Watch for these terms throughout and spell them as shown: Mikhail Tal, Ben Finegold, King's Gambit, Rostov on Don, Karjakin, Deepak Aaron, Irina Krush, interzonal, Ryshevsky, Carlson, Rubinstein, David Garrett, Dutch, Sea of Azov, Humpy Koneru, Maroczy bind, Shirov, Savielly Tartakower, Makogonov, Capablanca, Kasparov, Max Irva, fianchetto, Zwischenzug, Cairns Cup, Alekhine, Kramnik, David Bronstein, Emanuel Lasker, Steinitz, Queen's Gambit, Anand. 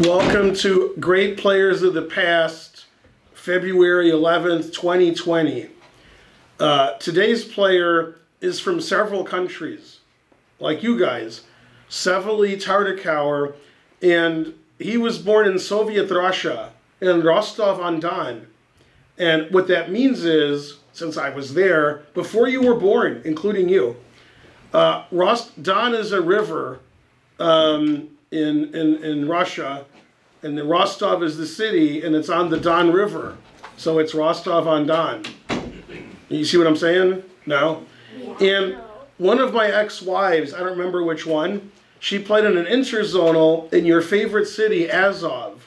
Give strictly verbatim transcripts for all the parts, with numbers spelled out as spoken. Welcome to Great Players of the Past, February eleventh, twenty twenty. Uh, today's player is from several countries, like you guys, Savielly Tartakower, and he was born in Soviet Russia, in Rostov on Don. And what that means is, since I was there, before you were born, including you, uh, Rost Don is a river um, in, in, in Russia, and the Rostov is the city, and it's on the Don River. So it's Rostov on Don. You see what I'm saying? No? And one of my ex-wives, I don't remember which one, she played in an interzonal in your favorite city, Azov.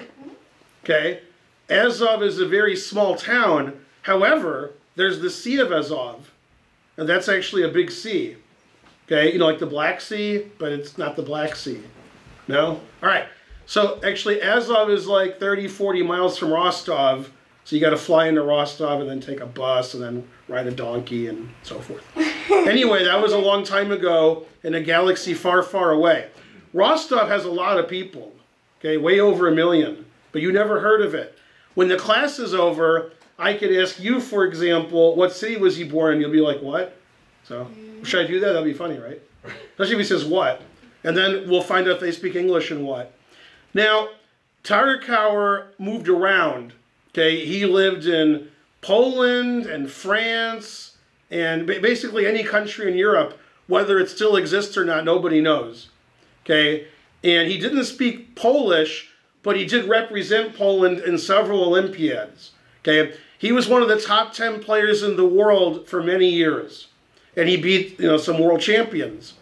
Okay? Azov is a very small town. However, there's the Sea of Azov, and that's actually a big sea. Okay? You know, like the Black Sea, but it's not the Black Sea. No? All right. So actually, Azov is like thirty, forty miles from Rostov. So you got to fly into Rostov and then take a bus and then ride a donkey and so forth. Anyway, that was a long time ago in a galaxy far, far away. Rostov has a lot of people, okay, way over a million, but you never heard of it. When the class is over, I could ask you, for example, what city was he born in? You'll be like, what? So should I do that? That'll be funny, right? Especially if he says what, and then we'll find out if they speak English and what. Now, Tartakower moved around. Okay, he lived in Poland and France and basically any country in Europe, whether it still exists or not, nobody knows. Okay, and he didn't speak Polish, but he did represent Poland in several Olympiads. Okay, he was one of the top ten players in the world for many years, and he beat you know some world champions.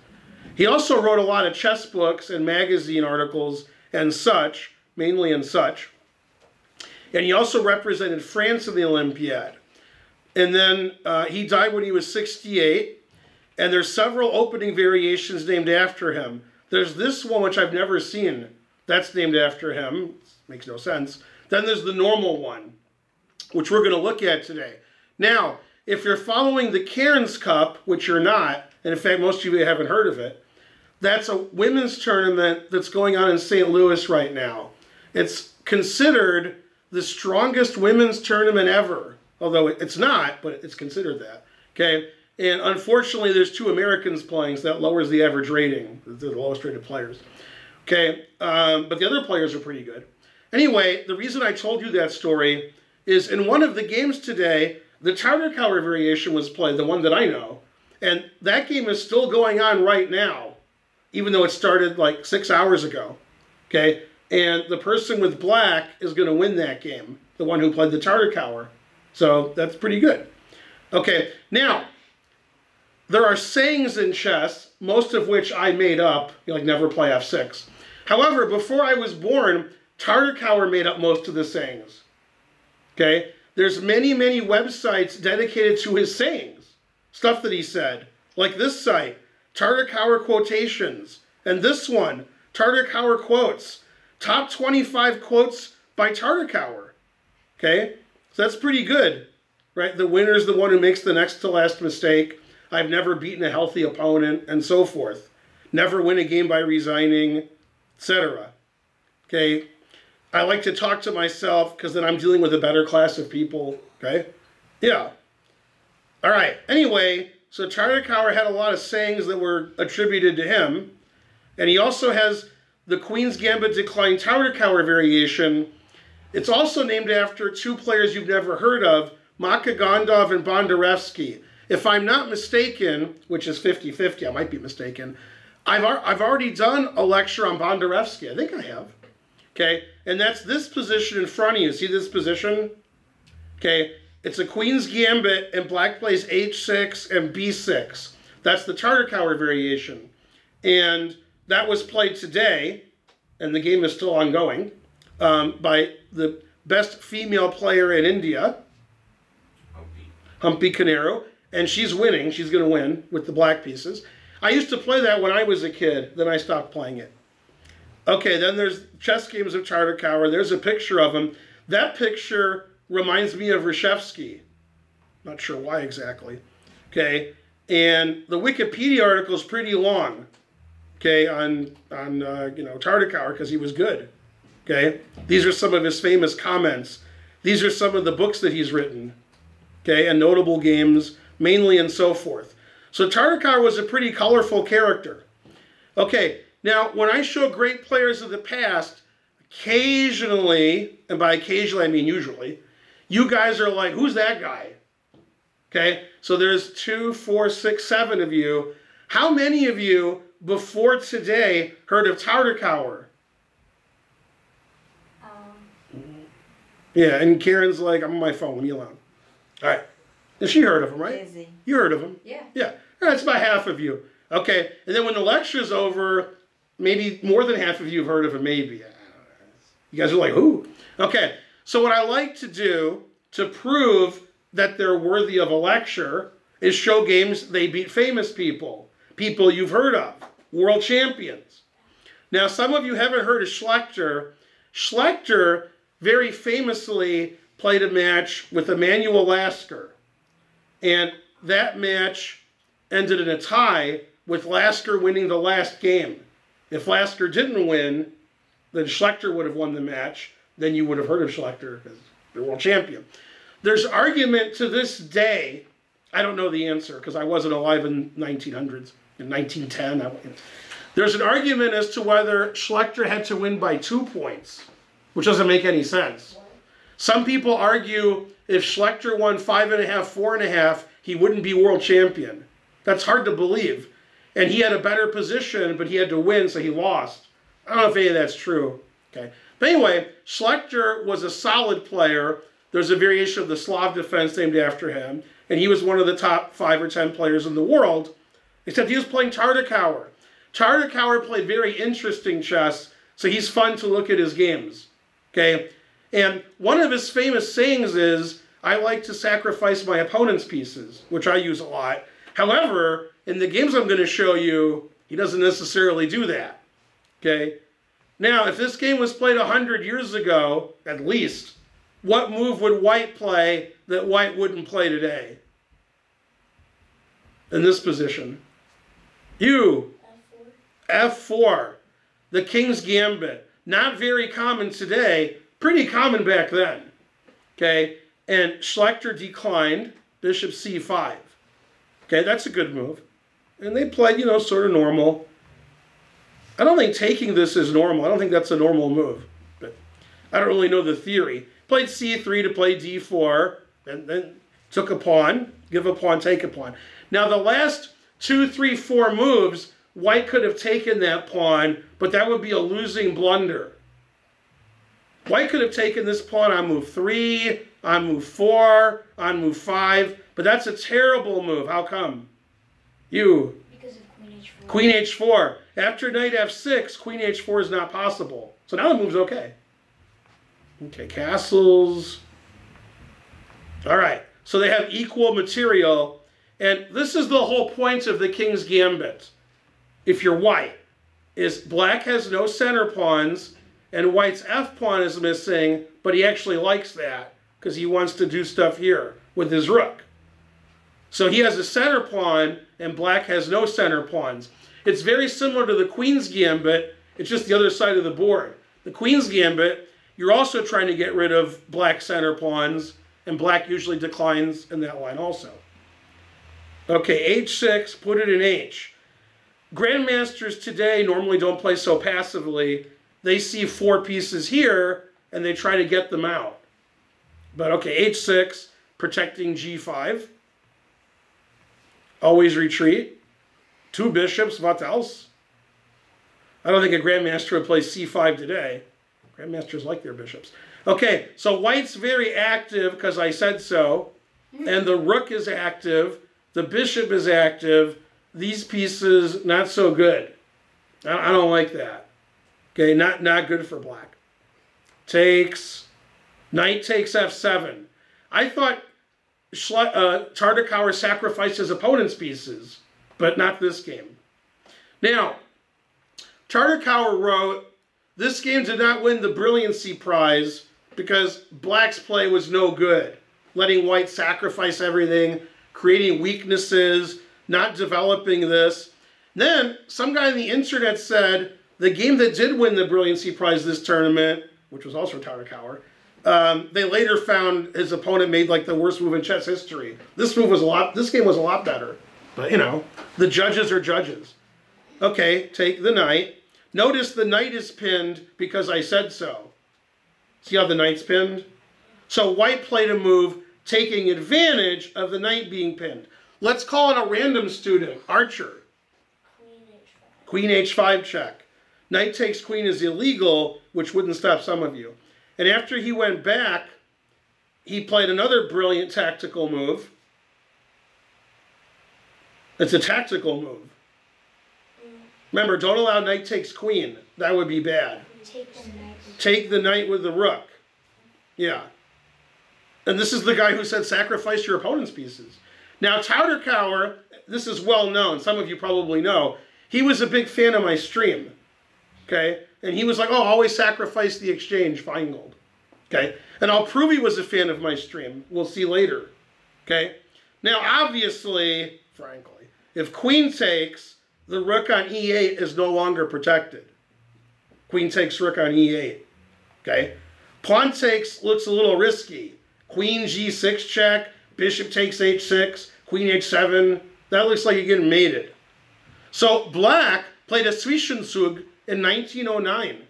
He also wrote a lot of chess books and magazine articles and such, mainly in such. And he also represented France in the Olympiad. And then uh, he died when he was sixty-eight. And there's several opening variations named after him. There's this one, which I've never seen. That's named after him. Makes no sense. Then there's the normal one, which we're going to look at today. Now, if you're following the Cairns Cup, which you're not, and in fact, most of you haven't heard of it, that's a women's tournament that's going on in Saint Louis right now. It's considered the strongest women's tournament ever, although it's not, but it's considered that, okay? And unfortunately, there's two Americans playing, so that lowers the average rating. They're the lowest rated players, okay? Um, but the other players are pretty good. Anyway, the reason I told you that story is in one of the games today, the Tartakower variation was played, the one that I know, and that game is still going on right now, even though it started like six hours ago, okay? And the person with black is going to win that game, the one who played the Tartakower. So that's pretty good. Okay, now, there are sayings in chess, most of which I made up, you know, like never play f six. However, before I was born, Tartakower made up most of the sayings. Okay, there's many, many websites dedicated to his sayings, stuff that he said, like this site, Tartakower Quotations, and this one, Tartakower Quotes. Top twenty-five quotes by Tartakower. Okay? So that's pretty good, right? The winner's the one who makes the next to last mistake. I've never beaten a healthy opponent, and so forth. Never win a game by resigning, et cetera. Okay? I like to talk to myself because then I'm dealing with a better class of people. Okay? Yeah. All right. Anyway, so Tartakower had a lot of sayings that were attributed to him. And he also has the Queen's Gambit Declined Tartakower variation. It's also named after two players you've never heard of, Makogonov and Bondarevsky. If I'm not mistaken, which is fifty fifty, I might be mistaken, I've, ar I've already done a lecture on Bondarevsky. I think I have. Okay, and that's this position in front of you. See this position? Okay, it's a Queen's Gambit and black plays h six and b six. That's the Tartakower variation. And that was played today, and the game is still ongoing, um, by the best female player in India, Humpy. Humpy Koneru, and she's winning. She's going to win with the black pieces. I used to play that when I was a kid. Then I stopped playing it. Okay, then there's chess games of Tartakower. There's a picture of him. That picture reminds me of Ryshevsky. Not sure why exactly. Okay, and the Wikipedia article is pretty long. Okay, on on uh, you know Tartakower because he was good. Okay? These are some of his famous comments. These are some of the books that he's written, okay, and notable games, mainly, and so forth. So Tartakower was a pretty colorful character. Okay, now when I show great players of the past, occasionally, and by occasionally I mean usually, you guys are like, who's that guy? Okay, so there's two, four, six, seven of you. How many of you before today heard of Tartakower? Um. Yeah, and Karen's like, I'm on my phone, leave me alone. All right. And she heard of him, right? Easy. You heard of him? Yeah. Yeah. All right, it's about half of you. Okay. And then when the lecture's over, maybe more than half of you have heard of him, maybe. I don't know. You guys are like, who? Okay. So what I like to do to prove that they're worthy of a lecture is show games they beat famous people, people you've heard of, world champions. Now, some of you haven't heard of Schlechter. Schlechter very famously played a match with Emanuel Lasker. And that match ended in a tie with Lasker winning the last game. If Lasker didn't win, then Schlechter would have won the match. Then you would have heard of Schlechter as the world champion. There's argument to this day. I don't know the answer because I wasn't alive in nineteen hundreds, in nineteen ten. I, there's an argument as to whether Schlechter had to win by two points, which doesn't make any sense. Some people argue if Schlechter won five and a half, four and a half, he wouldn't be world champion. That's hard to believe. And he had a better position, but he had to win, so he lost. I don't know if any of that's true. Okay. But anyway, Schlechter was a solid player. There's a variation of the Slav defense named after him, and he was one of the top five or ten players in the world, except he was playing Tartakower. Tartakower played very interesting chess, so he's fun to look at his games. Okay? And one of his famous sayings is, I like to sacrifice my opponent's pieces, which I use a lot. However, in the games I'm going to show you, he doesn't necessarily do that. Okay? Now, if this game was played one hundred years ago, at least, what move would White play that White wouldn't play today? In this position. You. F four. F four. The King's Gambit. Not very common today. Pretty common back then. Okay? And Schlechter declined bishop c five. Okay, that's a good move. And they played, you know, sort of normal. I don't think taking this is normal. I don't think that's a normal move. But I don't really know the theory. Played c three to play d four. And then took a pawn. Give a pawn, take a pawn. Now the last two, three, four moves, White could have taken that pawn, but that would be a losing blunder. White could have taken this pawn on move three, on move four, on move five, but that's a terrible move. How come? You. Because of queen h four. Queen h four. After knight f six, queen h four is not possible. So now the move's okay. Okay, castles. All right, so they have equal material, and this is the whole point of the King's Gambit. If you're White, is Black has no center pawns, and White's f pawn is missing, but he actually likes that because he wants to do stuff here with his rook. So he has a center pawn, and Black has no center pawns. It's very similar to the Queen's Gambit. It's just the other side of the board. The Queen's Gambit, you're also trying to get rid of Black center pawns, and Black usually declines in that line also. Okay, h six, put it in h. Grandmasters today normally don't play so passively. They see four pieces here, and they try to get them out. But okay, h six, protecting g five. Always retreat. Two bishops, what else? I don't think a grandmaster would play c five today. Grandmasters like their bishops. Okay, so White's very active, because I said so. And the rook is active. The bishop is active. These pieces, not so good. I don't like that. Okay, not, not good for Black. Takes, knight takes f seven. I thought Schle uh, Tartakower sacrificed his opponent's pieces, but not this game. Now, Tartakower wrote, this game did not win the brilliancy prize because Black's play was no good, letting White sacrifice everything, creating weaknesses, not developing this. Then, some guy on the internet said, the game that did win the brilliancy prize this tournament which was also Tartakower. Um, they later found his opponent made like the worst move in chess history. This move was a lot, this game was a lot better. But you know, the judges are judges. Okay, take the knight. Notice the knight is pinned because I said so. See how the knight's pinned? So white played a move taking advantage of the knight being pinned. Let's call it a random student, Archer. Queen h five. Queen h five check. Knight takes queen is illegal, which wouldn't stop some of you. And after he went back, he played another brilliant tactical move. It's a tactical move. Remember, don't allow knight takes queen. That would be bad. Take the knight, Take the knight with the rook. Yeah. And this is the guy who said sacrifice your opponent's pieces. Now, Tartakower, this is well known. Some of you probably know. He was a big fan of my stream. Okay? And he was like, oh, always sacrifice the exchange, Finegold. Okay? And I'll prove he was a fan of my stream. We'll see later. Okay? Now, obviously, frankly, if queen takes, the rook on e eight is no longer protected. Queen takes rook on e eight. Okay? Pawn takes looks a little risky. Queen g six check, bishop takes h six, queen h seven. That looks like you're getting mated. So black played a Zwischenzug in nineteen oh nine.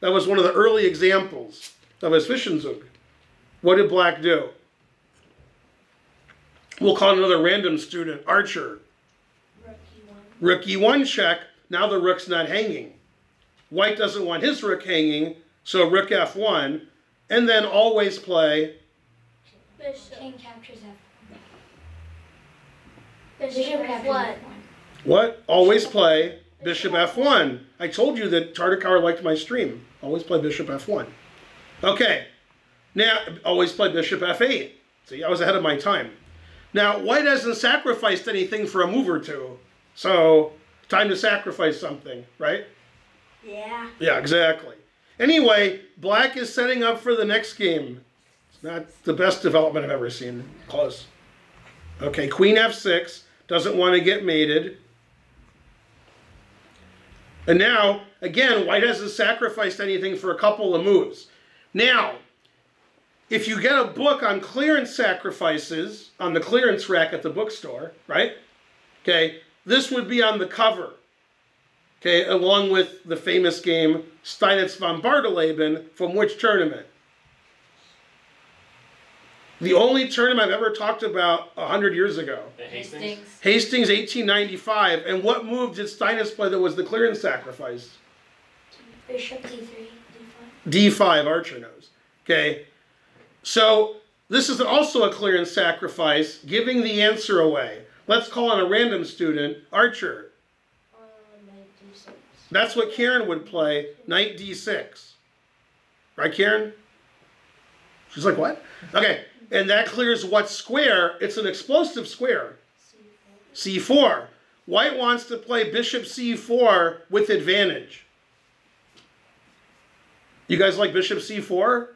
That was one of the early examples of a Zwischenzug. What did black do? We'll call another random student, Archer. Rook e one check, now the rook's not hanging. White doesn't want his rook hanging, so rook f one, and then always play... Bishop. King captures f one. Bishop, bishop f one. What? Always play bishop f one. I told you that Tartakower liked my stream. Always play bishop f one. Okay, now always play bishop f eight. See, I was ahead of my time. Now, white hasn't sacrificed anything for a move or two. So, time to sacrifice something, right? Yeah. Yeah, exactly. Anyway, black is setting up for the next game. It's not the best development I've ever seen. Close. Okay, queen f six. Doesn't want to get mated. And now, again, white hasn't sacrificed anything for a couple of moves. Now, if you get a book on clearance sacrifices, on the clearance rack at the bookstore, right? Okay. This would be on the cover, okay, along with the famous game Steinitz von Barteleben from which tournament? The only tournament I've ever talked about a hundred years ago. The Hastings? Hastings, eighteen ninety-five. And what move did Steinitz play that was the clearance sacrifice? Bishop d three, d five. d five, Archer knows. Okay, so this is also a clearance sacrifice, giving the answer away. Let's call on a random student, Archer. Uh, knight d six. That's what Karen would play, knight d six. Right, Karen? She's like, what? Okay, and that clears what square? It's an explosive square. c four. c four. White wants to play bishop c four with advantage. You guys like bishop c four?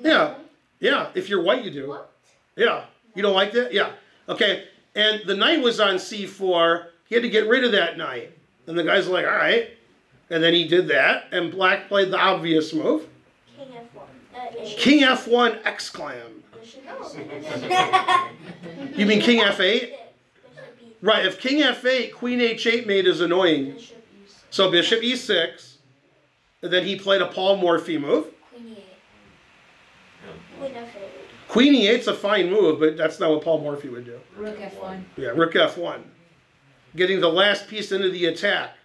Yeah. Yeah, if you're white, you do. What? Yeah. You don't like that? Yeah. Okay. And the knight was on c four. He had to get rid of that knight. And the guy's like, all right. And then he did that. And black played the obvious move. King f one. Uh, king f one exclam. You mean king f eight? Right. If king f eight, queen h eight mate is annoying. So bishop e six. And then he played a Paul Morphy move. Queen e eight. Queen e eight's a fine move, but that's not what Paul Morphy would do. Rook f one. Yeah, rook f one. Getting the last piece into the attack.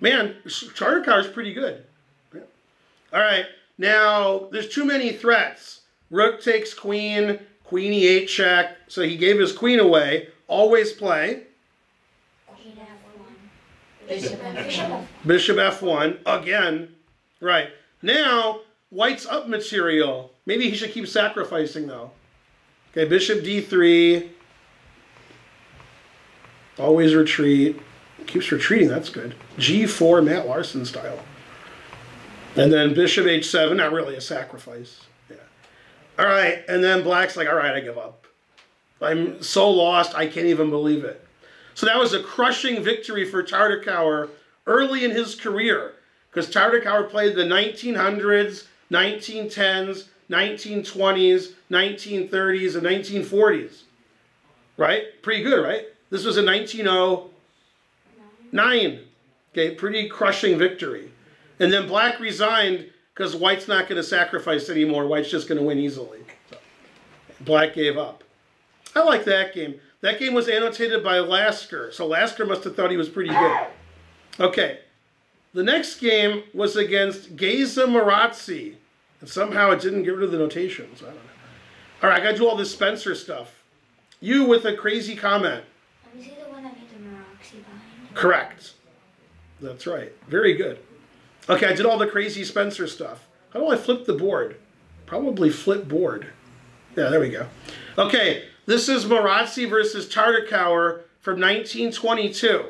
Man, Tartakower's pretty good. Yeah. All right, now there's too many threats. Rook takes queen, queen e eight check. So he gave his queen away. Always play. Queen f one. Bishop f one. Bishop f one, again. Right, now white's up material. Maybe he should keep sacrificing, though. Okay, bishop d three. Always retreat. Keeps retreating, that's good. g four, Matt Larson style. And then bishop h seven, not really a sacrifice. Yeah. All right, and then black's like, all right, I give up. I'm so lost, I can't even believe it. So that was a crushing victory for Tartakower early in his career, because Tartakower played the nineteen hundreds, nineteen tens, nineteen twenties, nineteen thirties, and nineteen forties. Right? Pretty good, right? This was in nineteen oh nine. Okay, pretty crushing victory. And then Black resigned because White's not going to sacrifice anymore. White's just going to win easily. So Black gave up. I like that game. That game was annotated by Lasker, so Lasker must have thought he was pretty good. Okay, the next game was against Geza Maroczy, and somehow it didn't get rid of the notations. I don't know. All right, I got to do all this Spencer stuff. You with a crazy comment. Was he the one that made the Maroczy bind? Correct. That's right. Very good. Okay, I did all the crazy Spencer stuff. How do I flip the board? Probably flip board. Yeah, there we go. Okay. This is Maroczy versus Tartakower from nineteen twenty-two.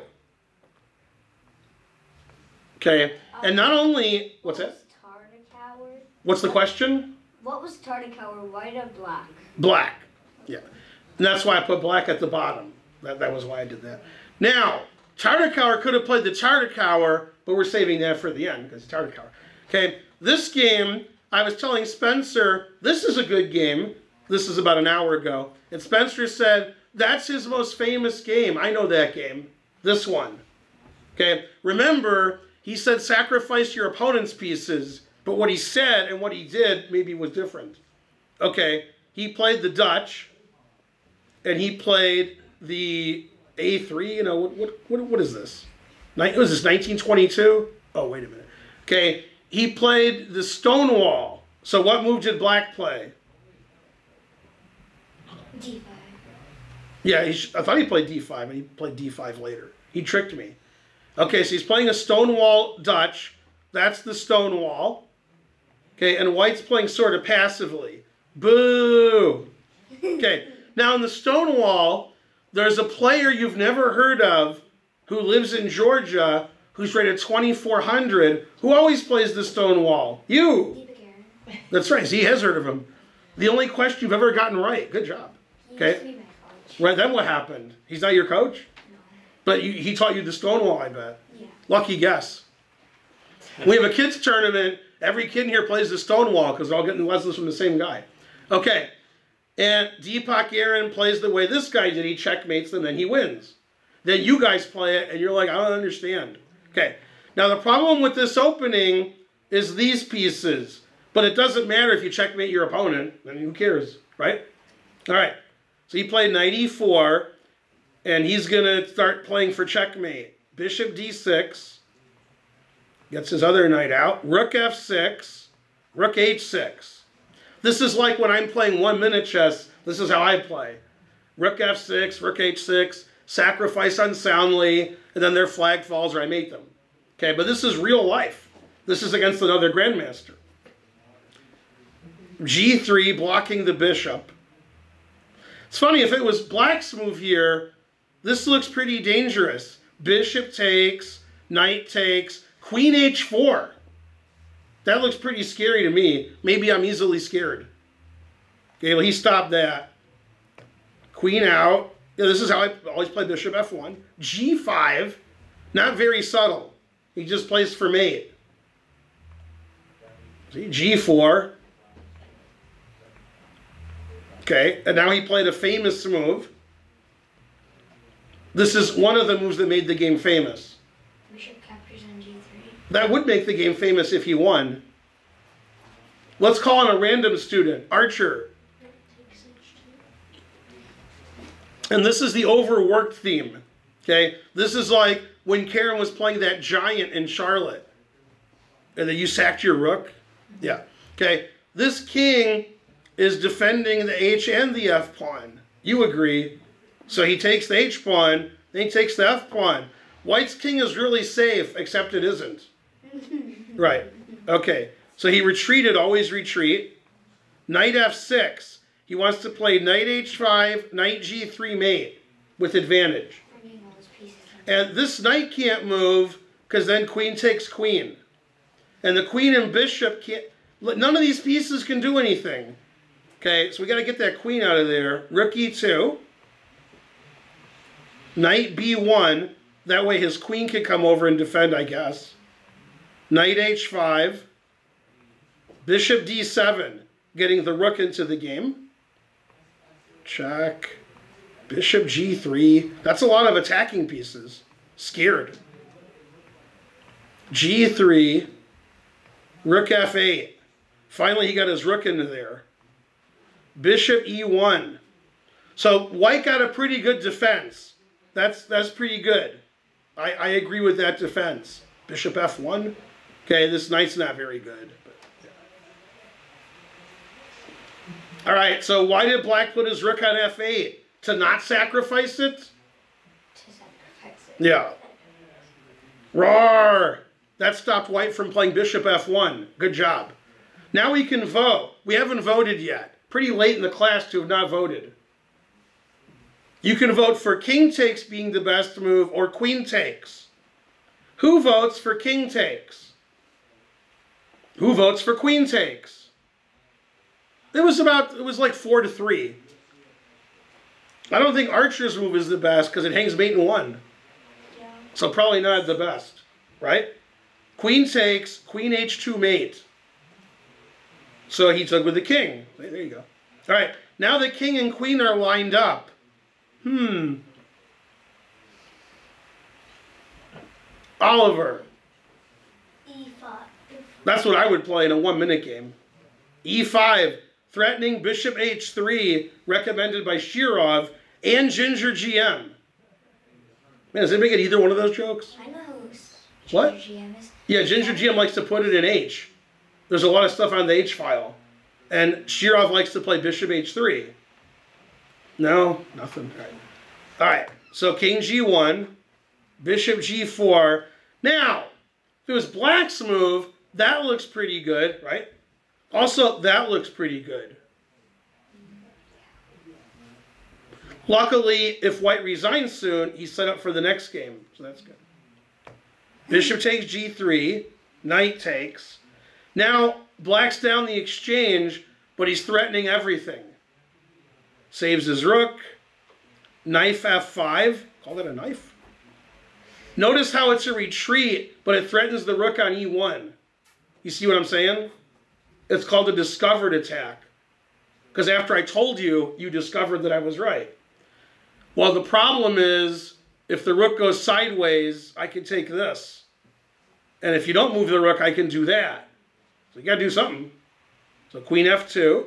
Okay, and not only, what's that? Tartakower. What's the question? What was Tartakower, white or black? Black, yeah. And that's why I put black at the bottom. That, that was why I did that. Now, Tartakower could have played the Tartakower, but we're saving that for the end because it's Tartakower. Okay, this game, I was telling Spencer, this is a good game. This is about an hour ago. And Spencer said, that's his most famous game. I know that game. This one. Okay. Remember, he said, sacrifice your opponent's pieces. But what he said and what he did maybe was different. Okay. He played the Dutch. And he played the A three. You know, what what, what, what is this? It was this nineteen twenty-two? Oh, wait a minute. Okay. He played the Stonewall. So what move did Black play? D five. Yeah, he sh I thought he played D five, and he played D five later. He tricked me. Okay, so he's playing a Stonewall Dutch. That's the Stonewall. Okay, and White's playing sort of passively. Boo! Okay, now in the Stonewall, there's a player you've never heard of who lives in Georgia, who's rated twenty-four hundred, who always plays the Stonewall. You! David Garrett. That's right, he has heard of him. The only question you've ever gotten right. Good job. Okay. Right, then what happened? He's not your coach? No. But you, he taught you the Stonewall, I bet. Yeah. Lucky guess. We have a kids tournament. Every kid in here plays the Stonewall because they're all getting lessons from the same guy. Okay. And Deepak Aaron plays the way this guy did. He checkmates and then he wins. Then you guys play it and you're like, I don't understand. Okay. Now the problem with this opening is these pieces. But it doesn't matter if you checkmate your opponent. Then who cares, right? All right. So he played knight e four, and he's going to start playing for checkmate. Bishop d six. Gets his other knight out. Rook f six. Rook h six. This is like when I'm playing one-minute chess. This is how I play. Rook f six, rook h six, sacrifice unsoundly, and then their flag falls or I mate them. Okay, but this is real life. This is against another grandmaster. g three, blocking the bishop. It's funny, if it was Black's move here, this looks pretty dangerous. Bishop takes, knight takes, queen h four. That looks pretty scary to me. Maybe I'm easily scared. Okay, well, he stopped that. Queen out. Yeah, this is how I always play bishop f one. g five, not very subtle. He just plays for mate. See, g four. Okay, and now he played a famous move. This is one of the moves that made the game famous. Bishop captures on g three. That would make the game famous if he won. Let's call on a random student, Archer. And this is the overworked theme. Okay, this is like when Karen was playing that giant in Charlotte. And then you sacked your rook. Yeah, okay. This king is defending the H and the F pawn. You agree. So he takes the H pawn, then he takes the F pawn. White's king is really safe, except it isn't. Right. Okay. So he retreated, always retreat. Knight F six. He wants to play knight H five, knight G three mate with advantage. And this knight can't move because then queen takes queen. And the queen and bishop can't, none of these pieces can do anything. Okay, so we got to get that queen out of there. Rook e two. Knight b one. That way his queen can come over and defend, I guess. Knight h five. Bishop d seven, getting the rook into the game. Check. Bishop g three. That's a lot of attacking pieces. Scared. g three. Rook f eight. Finally, he got his rook into there. Bishop e one. So White got a pretty good defense. That's that's pretty good. I, I agree with that defense. Bishop f one. Okay, this knight's not very good. But yeah. All right, so why did Black put his rook on f eight? To not sacrifice it? To sacrifice it. Yeah. Roar! That stopped White from playing bishop f one. Good job. Now we can vote. We haven't voted yet. Pretty late in the class to have not voted. You can vote for king takes being the best move or queen takes. Who votes for king takes? Who votes for queen takes? It was about, it was like four to three. I don't think Archer's move is the best because it hangs mate in one. Yeah. So probably not the best, right? Queen takes, queen h two mate. So he took with the king. There you go. All right, now the king and queen are lined up. Hmm. Oliver. e five. That's what I would play in a one-minute game. e five, threatening bishop h three, recommended by Shirov and Ginger G M. Man, does anybody get either one of those jokes? I know who Ginger G M is. Yeah, Ginger G M likes to put it in H. There's a lot of stuff on the H file. And Shirov likes to play bishop h three. No, nothing. All right. All right, so king g one, bishop g four. Now, if it was Black's move, that looks pretty good, right? Also, that looks pretty good. Luckily, if White resigns soon, he's set up for the next game, so that's good. Bishop takes g three, knight takes. Now, Black's down the exchange, but he's threatening everything. Saves his rook. Knife f five. Call that a knife? Notice how it's a retreat, but it threatens the rook on e one. You see what I'm saying? It's called a discovered attack. Because after I told you, you discovered that I was right. Well, the problem is, if the rook goes sideways, I can take this. And if you don't move the rook, I can do that. So you got to do something. So queen f two.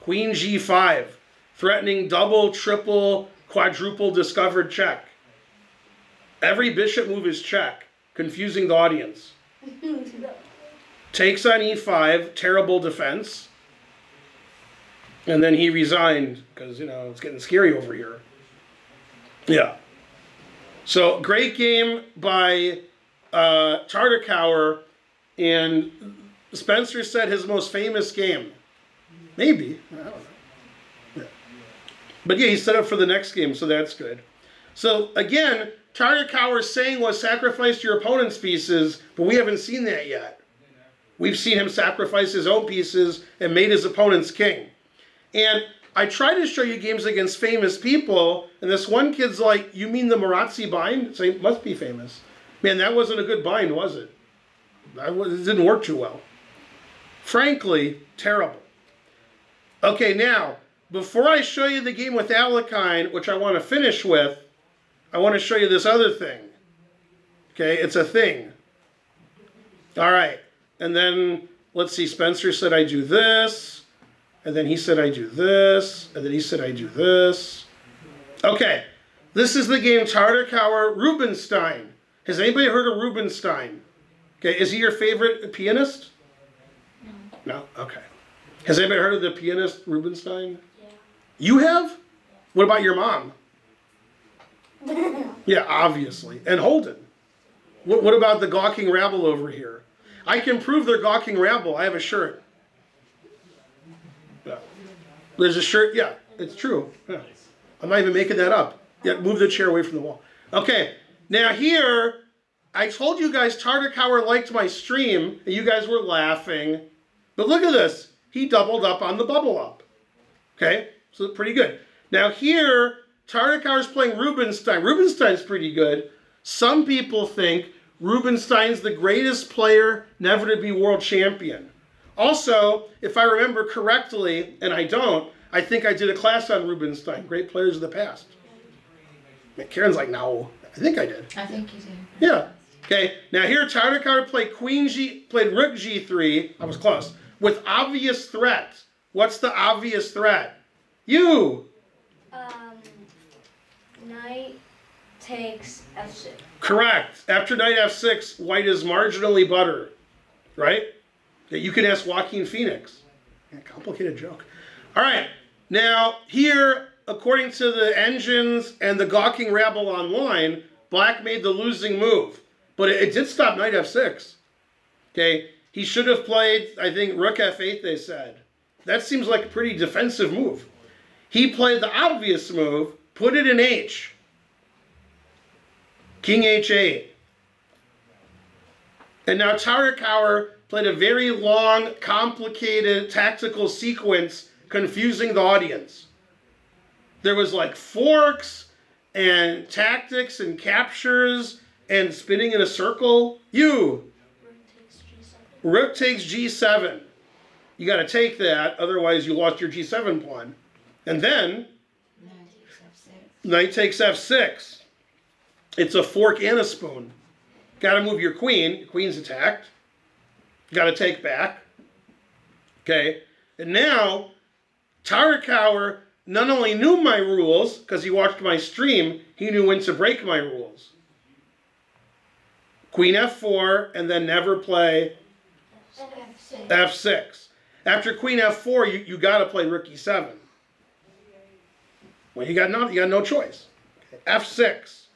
Queen g five. Threatening double, triple, quadruple discovered check. Every bishop move is check, confusing the audience. Takes on e five, terrible defense. And then he resigned because, you know, it's getting scary over here. Yeah. So great game by uh, Tartakower. And Spencer said his most famous game. Maybe. I don't know. But yeah, he's set up for the next game, so that's good. So again, Tartakower's saying was sacrifice your opponent's pieces, but we haven't seen that yet. We've seen him sacrifice his own pieces and made his opponent's king. And I try to show you games against famous people, and this one kid's like, you mean the Maroczy bind? So he must be famous. Man, that wasn't a good bind, was it? It didn't work too well. Frankly, terrible. Okay, now, before I show you the game with Alekhine, which I want to finish with, I want to show you this other thing. Okay, it's a thing. All right, and then, let's see, Spencer said I do this, and then he said I do this, and then he said I do this. Okay, this is the game Tartakower Rubinstein. Has anybody heard of Rubinstein? Okay, is he your favorite pianist? No? No? Okay. Has anybody heard of the pianist Rubinstein? You have? What about your mom? Yeah, obviously. And Holden. What, what about the gawking rabble over here? I can prove they're gawking rabble. I have a shirt. Yeah. There's a shirt. Yeah, it's true. Yeah. I'm not even making that up. Yeah, move the chair away from the wall. Okay, now here, I told you guys Tartakower liked my stream, and you guys were laughing. But look at this. He doubled up on the bubble up. Okay? So pretty good. Now here, Tartakower's playing Rubinstein. Rubinstein's pretty good. Some people think Rubinstein's the greatest player never to be world champion. Also, if I remember correctly, and I don't, I think I did a class on Rubinstein, Great Players of the Past. Karen's like, no, I think I did. I think you did. Yeah. Okay, now here Tartakower played Queen G, played Rook G three, I was close, with obvious threat. What's the obvious threat? You! Um, knight takes F six. Correct. After knight F six, white is marginally butter, right? You could ask Joaquin Phoenix. A complicated joke. All right, now here, according to the engines and the gawking rabble online, black made the losing move. But it did stop knight F six, okay? He should have played, I think, rook F eight, they said. That seems like a pretty defensive move. He played the obvious move, put it in H. King H eight. And now Tartakower played a very long, complicated tactical sequence, confusing the audience. There was like forks and tactics and captures and spinning in a circle. You! Rook takes G seven. Rook takes G seven. You got to take that, otherwise you lost your G seven pawn. And then, knight takes F six. Knight takes F six. It's a fork and a spoon. Got to move your queen. Your queen's attacked. Got to take back. Okay. And now, Tartakower not only knew my rules, because he watched my stream, he knew when to break my rules. Queen F four, and then never play F six. F six. After queen F four, you, you got to play rook E seven. Well, you got no, you got no choice. Okay. F six.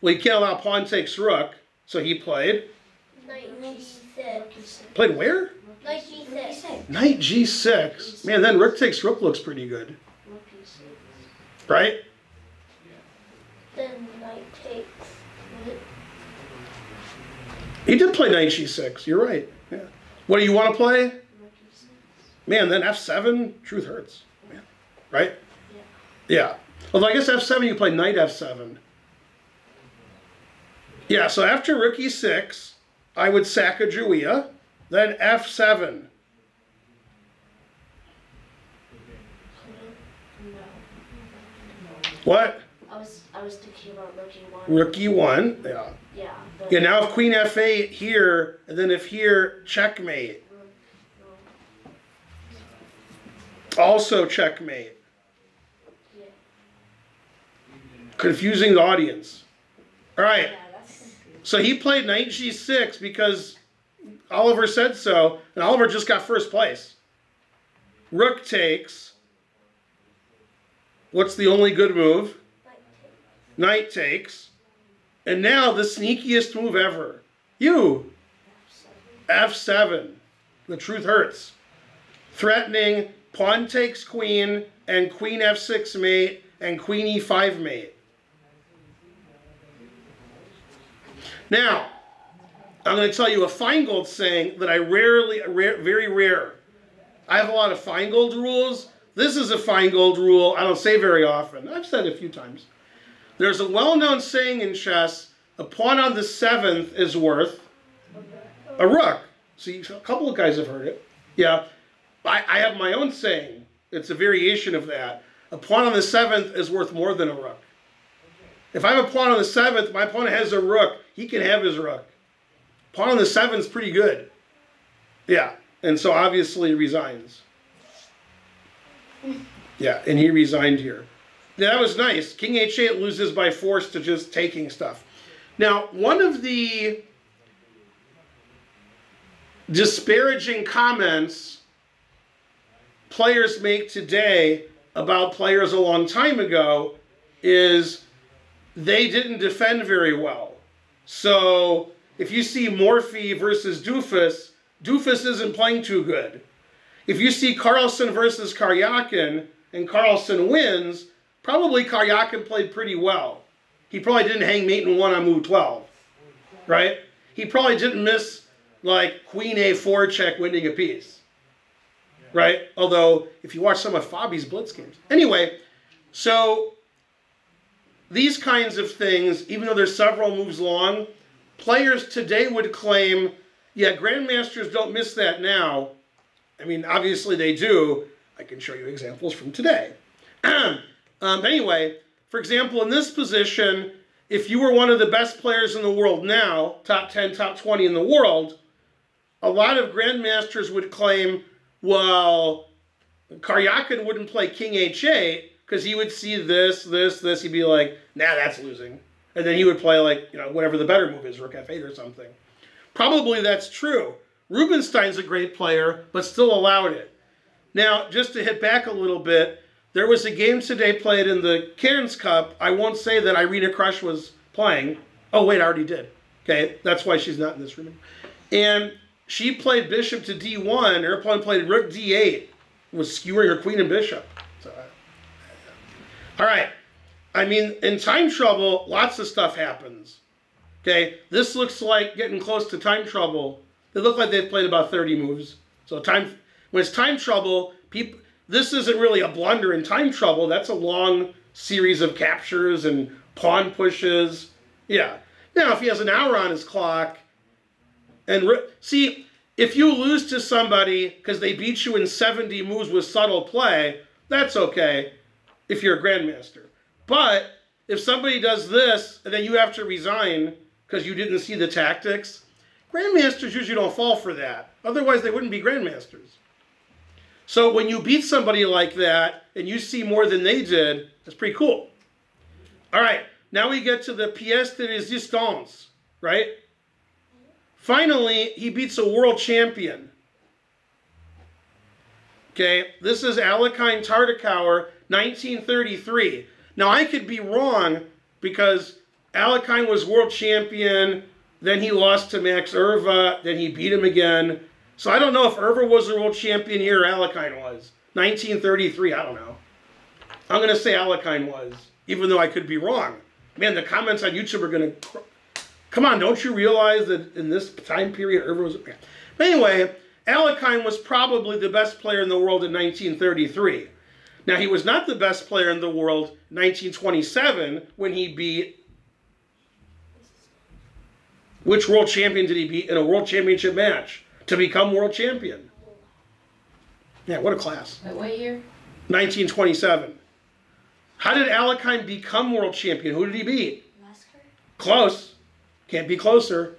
Well, he can't allow pawn takes rook, so he played. Knight G six. Played where? Knight G six. Knight G six. Man, then rook takes rook looks pretty good. Rook E six. Right? Then knight takes. He did play knight G six. You're right. Yeah. What do you want to play? Rook E six. Man, then F seven. Truth hurts. Man. Right? Yeah. Yeah. Although I guess F seven, you play knight F seven. Yeah, so after rook E six, I would sack a Julia, then F seven. No. What? I was, I was thinking about rook E one. Rook E one, yeah. Yeah, yeah, now if queen F eight here, and then if here, checkmate. Also checkmate. Confusing the audience. All right. So he played knight G six because Oliver said so, and Oliver just got first place. Rook takes. What's the only good move? Knight takes. And now the sneakiest move ever. You. F seven. The truth hurts. Threatening pawn takes queen, and queen F six mate, and queen E five mate. Now, I'm going to tell you a Finegold saying that I rarely, rare, very rare. I have a lot of Finegold rules. This is a Finegold rule I don't say very often. I've said it a few times. There's a well-known saying in chess, a pawn on the seventh is worth a rook. See, a couple of guys have heard it. Yeah, I, I have my own saying. It's a variation of that. A pawn on the seventh is worth more than a rook. If I have a pawn on the seventh, my opponent has a rook, he can have his rook. Pawn on the seventh's pretty good. Yeah, and so obviously he resigns. Yeah, and he resigned here. Now, that was nice. King H eight loses by force to just taking stuff. Now, one of the disparaging comments players make today about players a long time ago is they didn't defend very well. So if you see Morphy versus Doofus, Doofus isn't playing too good. If you see Carlson versus Karjakin and Carlson wins, probably Karjakin played pretty well. He probably didn't hang mate and one on move twelve, right? He probably didn't miss like queen A four check winning a piece, right? Although if you watch some of Fabi's blitz games. Anyway, so these kinds of things, even though they're several moves long, players today would claim Yeah, grandmasters don't miss that now. I mean, obviously they do. I can show you examples from today. um, anyway, for example, in this position, if you were one of the best players in the world now, top ten, top twenty in the world, a lot of grandmasters would claim, well, Karjakin wouldn't play king h eight because he would see this, this, this. He'd be like, nah, that's losing. And then he would play, like, you know, whatever the better move is, rook f eight or something. Probably that's true. Rubinstein's a great player, but still allowed it. Now, just to hit back a little bit, there was a game today played in the Cairns Cup. I won't say that Irina Krush was playing. Oh, wait, I already did. Okay, that's why she's not in this room. And she played bishop to d one. Her opponent played rook d eight. Was skewering her queen and bishop. So, all right. I mean, in time trouble, lots of stuff happens. Okay, this looks like getting close to time trouble. They look like they've played about thirty moves. So time, when it's time trouble, people, this isn't really a blunder in time trouble. That's a long series of captures and pawn pushes. Yeah. Now, if he has an hour on his clock, and see, if you lose to somebody because they beat you in seventy moves with subtle play, that's okay if you're a grandmaster. But if somebody does this and then you have to resign because you didn't see the tactics, grandmasters usually don't fall for that. Otherwise, they wouldn't be grandmasters. So when you beat somebody like that and you see more than they did, that's pretty cool. All right, now we get to the pièce de résistance, right? Finally, he beats a world champion. Okay, this is Alekhine Tartakower, nineteen thirty-three. Now, I could be wrong because Alekhine was world champion, then he lost to Max Irva, then he beat him again. So I don't know if Irva was the world champion here or Alekhine was. nineteen thirty-three, I don't know. I'm going to say Alekhine was, even though I could be wrong. Man, the comments on YouTube are going to... Come on, don't you realize that in this time period, Irva was... Okay. But anyway, Alekhine was probably the best player in the world in nineteen thirty-three. Now, he was not the best player in the world in nineteen twenty-seven when he beat... Which world champion did he beat in a world championship match to become world champion? Yeah, what a class. Wait, what year? nineteen twenty-seven. How did Alekhine become world champion? Who did he beat? Lasker. Close. Can't be closer.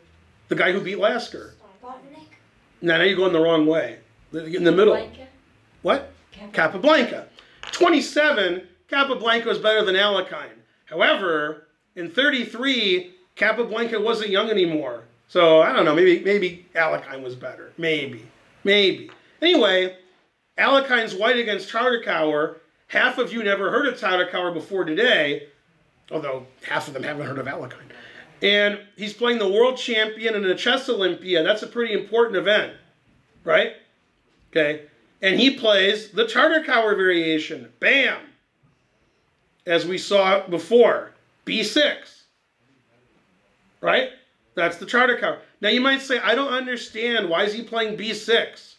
The guy who beat Lasker. Botnick. Now, now you're going the wrong way. In the middle. Capablanca. What? Capablanca. twenty-seven, Capablanca was better than Alekhine. However, in thirty-three, Capablanca wasn't young anymore. So, I don't know, maybe maybe Alekhine was better. Maybe. Maybe. Anyway, Alekhine's white against Tartakower. Half of you never heard of Tartakower before today, although half of them haven't heard of Alekhine. And he's playing the world champion in a chess Olympia. That's a pretty important event, right? Okay. And he plays the Tartakower variation. Bam! As we saw before. b six. Right? That's the Tartakower. Now you might say, I don't understand. Why is he playing b six?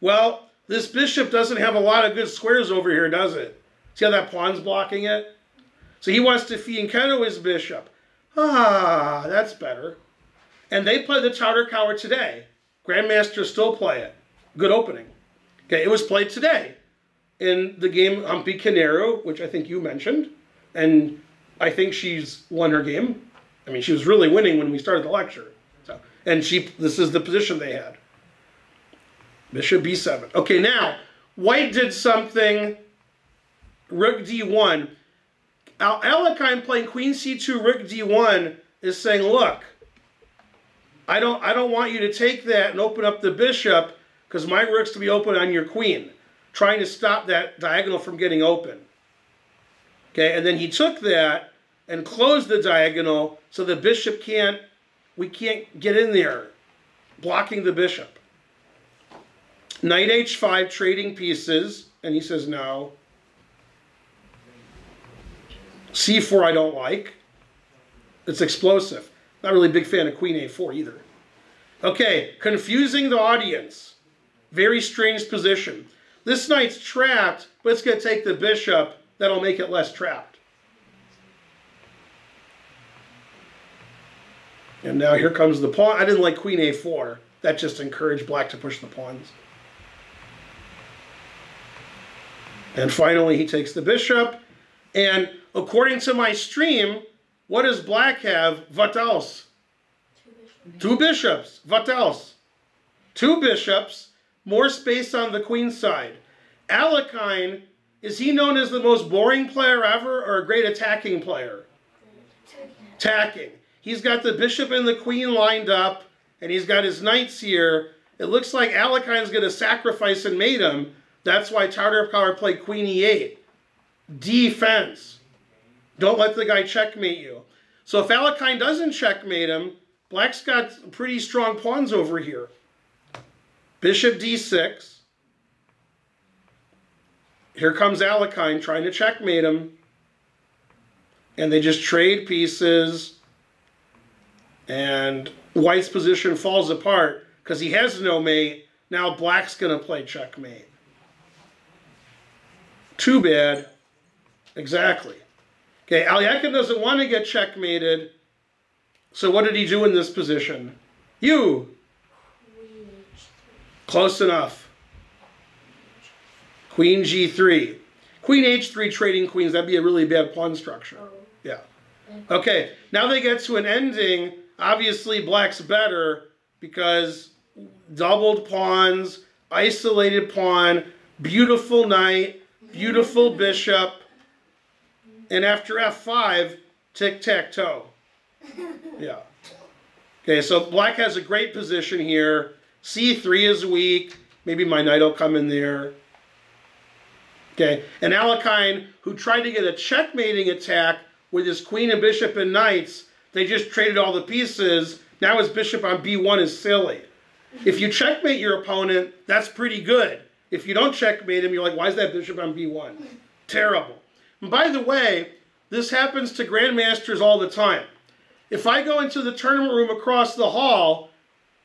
Well, this bishop doesn't have a lot of good squares over here, does it? See how that pawn's blocking it? So he wants to fianchetto his bishop. Ah, that's better. And they play the Tartakower today. Grandmasters still play it. Good opening. Okay, it was played today in the game Humpy Koneru, which I think you mentioned, and I think she's won her game. I mean, she was really winning when we started the lecture. So, and she, this is the position they had. Bishop b seven. Okay, now, white did something, rook d one. Al Alekhine playing queen c two, rook d one is saying, look, I don't, I don't want you to take that and open up the bishop, because my rook's to be open on your queen, trying to stop that diagonal from getting open. Okay, and then he took that and closed the diagonal so the bishop can't, we can't get in there, blocking the bishop. Knight h five, trading pieces, and he says no. c four I don't like. It's explosive. Not really a big fan of queen a four either. Okay, confusing the audience. Very strange position. This knight's trapped, but it's going to take the bishop. That'll make it less trapped. And now here comes the pawn. I didn't like queen a four. that just encouraged black to push the pawns. And finally, he takes the bishop. And according to my stream, what does black have? What else? Two bishops. What else? Two bishops. More space on the queen's side. Alekhine, is he known as the most boring player ever or a great attacking player? Attacking. He's got the bishop and the queen lined up, and he's got his knights here. It looks like Alekhine's going to sacrifice and mate him. That's why Tartakower played queen e eight. Defense. Don't let the guy checkmate you. So if Alekhine doesn't checkmate him, black's got pretty strong pawns over here. Bishop d six. Here comes Alekhine trying to checkmate him. And they just trade pieces. And white's position falls apart because he has no mate. Now black's going to play checkmate. Too bad. Exactly. Okay, Alekhine doesn't want to get checkmated. So what did he do in this position? You. Close enough. Queen g three. Queen h three trading queens. That'd be a really bad pawn structure. Yeah. Okay, now they get to an ending. Obviously, black's better because doubled pawns, isolated pawn, beautiful knight, beautiful bishop. And after f five, tic-tac-toe. Yeah. Okay, so black has a great position here. c three is weak. Maybe my knight will come in there. Okay, and Alekhine, who tried to get a checkmating attack with his queen and bishop and knights, they just traded all the pieces. Now his bishop on b one is silly. If you checkmate your opponent, that's pretty good. If you don't checkmate him, you're like, why is that bishop on b one? Terrible. And by the way, this happens to grandmasters all the time. If I go into the tournament room across the hall,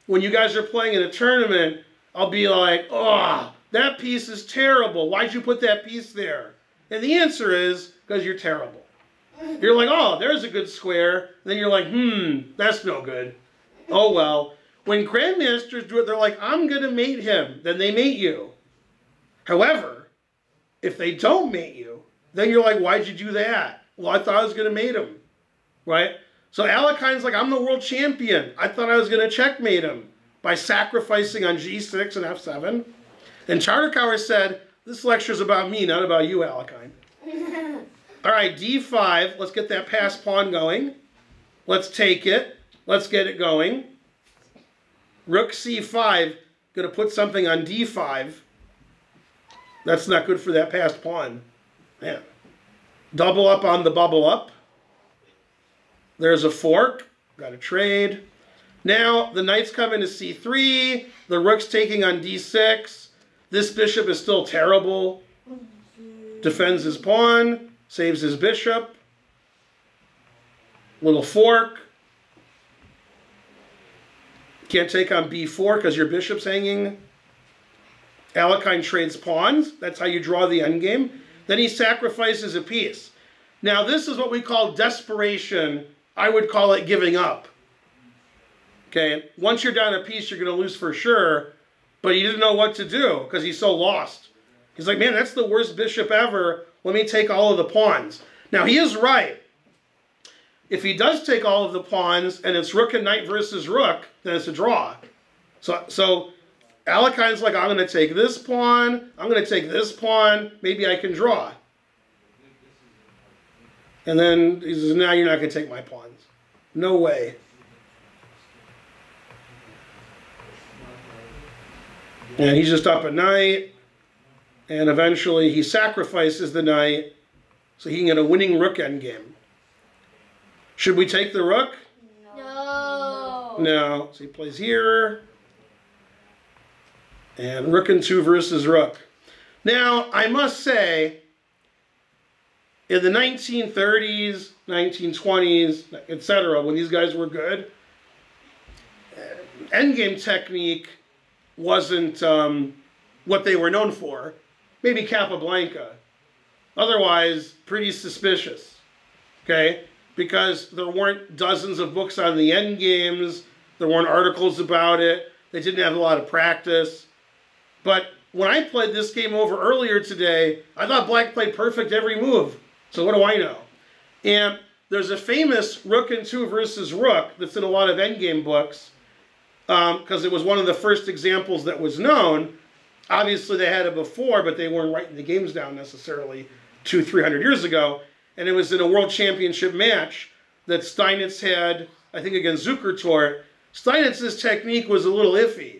when you guys are playing in a tournament, I'll be like, oh, that piece is terrible. Why'd you put that piece there? And the answer is, because you're terrible. You're like, oh, there's a good square. And then you're like, hmm, that's no good. Oh, well. When grandmasters do it, they're like, I'm going to mate him. Then they mate you. However, if they don't mate you, then you're like, why'd you do that? Well, I thought I was going to mate him. Right? So Alekhine's like, I'm the world champion. I thought I was going to checkmate him by sacrificing on g six and f seven. And Tartakower said, this lecture's about me, not about you, Alekhine. All right, d five. Let's get that pass pawn going. Let's take it. Let's get it going. Rook c five. Going to put something on d five. That's not good for that passed pawn. Man. Double up on the bubble up. There's a fork. Got to trade. Now the knight's coming to c three. The rook's taking on d six. This bishop is still terrible. Defends his pawn. Saves his bishop. Little fork. Can't take on b four because your bishop's hanging. Alekhine trades pawns. That's how you draw the endgame. Then he sacrifices a piece. Now this is what we call desperation. I would call it giving up. Okay, once you're down a piece, you're going to lose for sure. But he didn't know what to do because he's so lost. He's like, man, that's the worst bishop ever. Let me take all of the pawns. Now he is right. If he does take all of the pawns and it's rook and knight versus rook, then it's a draw. So, so Alekhine's like, I'm going to take this pawn. I'm going to take this pawn. Maybe I can draw. And then he says, no, you're not going to take my pawns. No way. And he's just up a knight. And eventually he sacrifices the knight so he can get a winning rook endgame. Should we take the rook? No. No. So he plays here. And rook and two versus rook. Now, I must say, in the nineteen thirties, nineteen twenties, et cetera, when these guys were good, endgame technique wasn't um, what they were known for. Maybe Capablanca. Otherwise, pretty suspicious. Okay? Because there weren't dozens of books on the endgames. There weren't articles about it. They didn't have a lot of practice. But when I played this game over earlier today, I thought Black played perfect every move. So what do I know? And there's a famous rook and two versus rook that's in a lot of endgame books because um, it was one of the first examples that was known. Obviously, they had it before, but they weren't writing the games down necessarily two, three hundred years ago. And it was in a world championship match that Steinitz had, I think, against Zukertort. Steinitz's technique was a little iffy.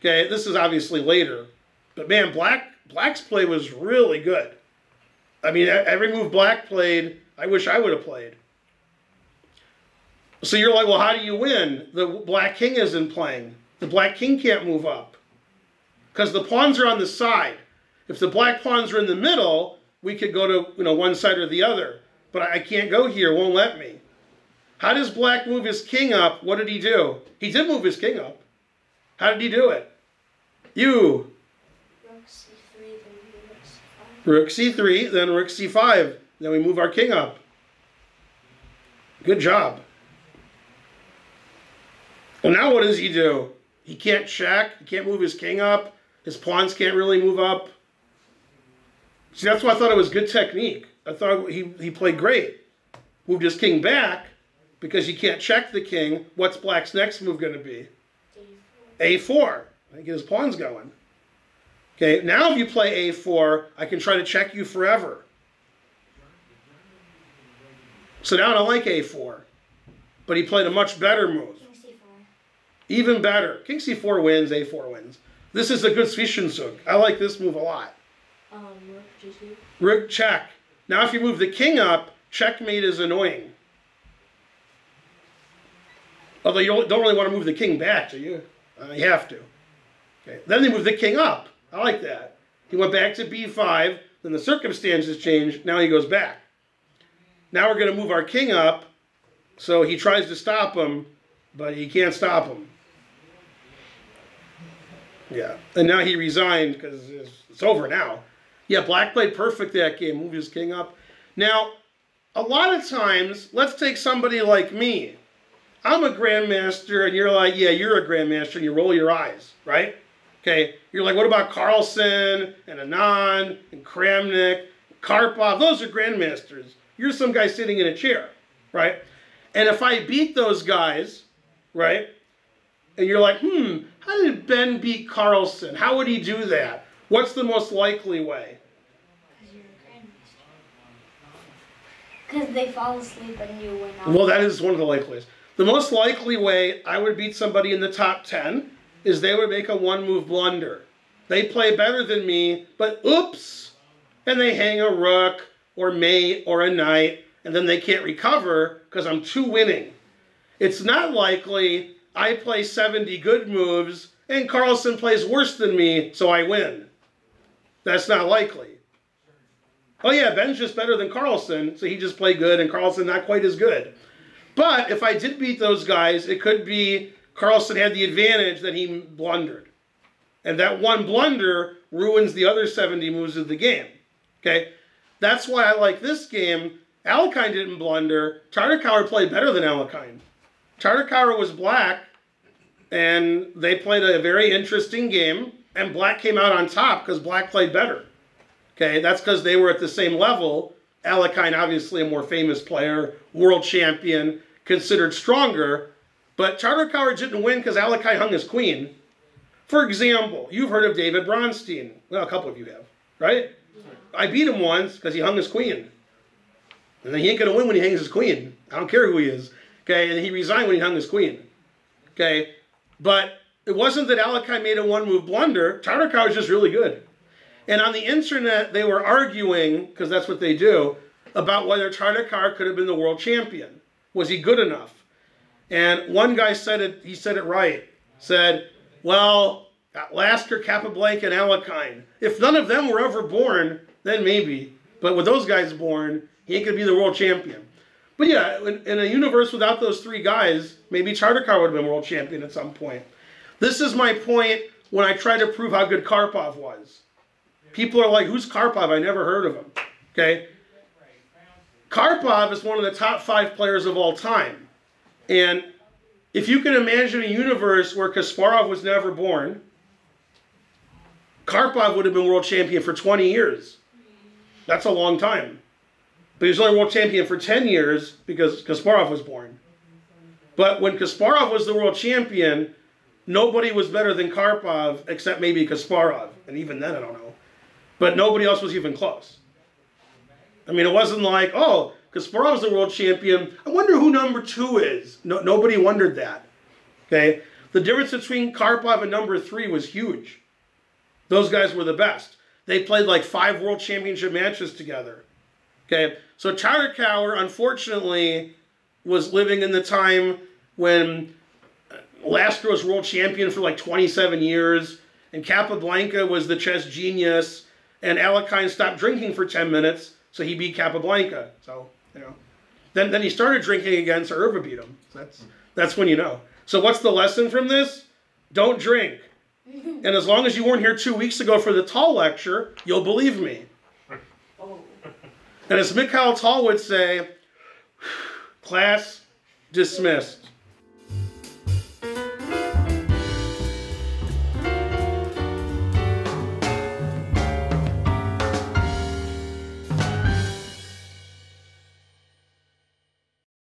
Okay, this is obviously later. But man, Black Black's play was really good. I mean, every move Black played, I wish I would have played. So you're like, well, how do you win? The Black King isn't playing. The Black King can't move up. Because the pawns are on the side. If the black pawns are in the middle, we could go to you know one side or the other. But I can't go here, won't let me. How does Black move his king up? What did he do? He did move his king up. How did he do it? You. Rook c three, then rook c five. Rook c three, then rook c five. Then we move our king up. Good job. Well, now what does he do? He can't check. He can't move his king up. His pawns can't really move up. See, that's why I thought it was good technique. I thought he, he played great. Moved his king back because you can't check the king. What's Black's next move going to be? a four. I get his pawns going. Okay, now if you play a four, I can try to check you forever. So now I don't like a four. But he played a much better move. King c four. Even better. King c four wins, a four wins. This is a good Zwischenzug. I like this move a lot. Um, rook g two. Rook check. Now if you move the king up, checkmate is annoying. Although you don't really want to move the king back, do you? Uh, you have to. Okay. Then they moved the king up. I like that. He went back to b five. Then the circumstances changed. Now he goes back. Now we're going to move our king up. So he tries to stop him, but he can't stop him. Yeah. And now he resigned because it's, it's over now. Yeah, Black played perfect that game. Moved his king up. Now, a lot of times, let's take somebody like me. I'm a grandmaster, and you're like, yeah, you're a grandmaster, and you roll your eyes, right? Okay, you're like, what about Carlson, and Anand, and Kramnik, Karpov? Those are grandmasters. You're some guy sitting in a chair, right? And if I beat those guys, right, and you're like, hmm, how did Ben beat Carlson? How would he do that? What's the most likely way? Because you're a grandmaster. Because they fall asleep and you win out. Well, that is one of the likely ways. The most likely way I would beat somebody in the top ten is they would make a one-move blunder. They play better than me, but oops! And they hang a rook, or mate, or a knight, and then they can't recover because I'm too winning. It's not likely I play seventy good moves and Carlson plays worse than me, so I win. That's not likely. Oh yeah, Ben's just better than Carlson, so he just played good and Carlson not quite as good. But if I did beat those guys, it could be Carlson had the advantage that he blundered. And that one blunder ruins the other seventy moves of the game. Okay? That's why I like this game. Alekhine didn't blunder. Tartakower played better than Alekhine. Tartakower was Black, and they played a very interesting game, and Black came out on top because Black played better. Okay? That's because they were at the same level. Alekhine, obviously a more famous player, world champion, considered stronger, but Tartakower didn't win because Alekhine hung his queen. For example, you've heard of David Bronstein. Well, a couple of you have, right? Yeah. I beat him once because he hung his queen. And then he ain't going to win when he hangs his queen. I don't care who he is. Okay, and he resigned when he hung his queen. Okay, but it wasn't that Alekhine made a one-move blunder. Tartakower was just really good. And on the internet, they were arguing, because that's what they do, about whether Tartakower could have been the world champion. Was he good enough? And one guy said it, he said it right, said, well, Lasker, Capablanca, and Alekhine, if none of them were ever born, then maybe. But with those guys born, he ain't going to be the world champion. But yeah, in, in a universe without those three guys, maybe Tartakower would have been world champion at some point. This is my point when I try to prove how good Karpov was. People are like, who's Karpov? I never heard of him. Okay? Karpov is one of the top five players of all time. And If you can imagine a universe where Kasparov was never born, Karpov would have been world champion for twenty years. That's a long time. But he was only world champion for ten years because Kasparov was born. But when Kasparov was the world champion, nobody was better than Karpov except maybe Kasparov. And even then, I don't know. But nobody else was even close. I mean, it wasn't like, oh, Kasparov's the world champion. I wonder who number two is. No, nobody wondered that. Okay? The difference between Karpov and number three was huge. Those guys were the best. They played like five world championship matches together. Okay? So Tartakower, unfortunately, was living in the time when Lasker was world champion for like twenty-seven years, and Capablanca was the chess genius, and Alekhine stopped drinking for ten minutes, so he beat Capablanca. So, you know. Then, then he started drinking again, so Irva beat him. So that's, that's when you know. So what's the lesson from this? Don't drink. And as long as you weren't here two weeks ago for the Tal lecture, you'll believe me. Oh. And as Mikhail Tal would say, class dismissed.